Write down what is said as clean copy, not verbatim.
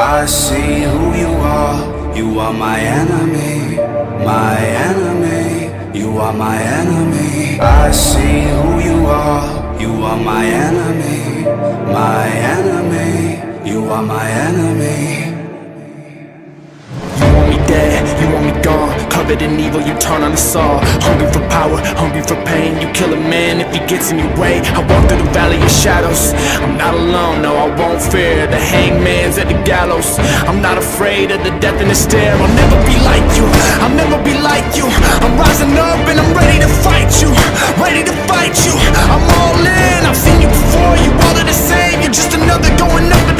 I see who you are my enemy, my enemy. You are my enemy. I see who you are my enemy, my enemy. You are my enemy. You want me dead, you want me gone, covered in evil, you turn on us all. Hungry for power, hungry for pain, you kill a man if he gets in your way. I walk through the valley of shadows, I'm not alone, no I won't fear. The hangman's at the gallows, I'm not afraid of the death in the stare. I'll never be like you, I'll never be like you. I'm rising up and I'm ready to fight you, ready to fight you. I'm all in, I've seen you before, you all are the same. You're just another going up and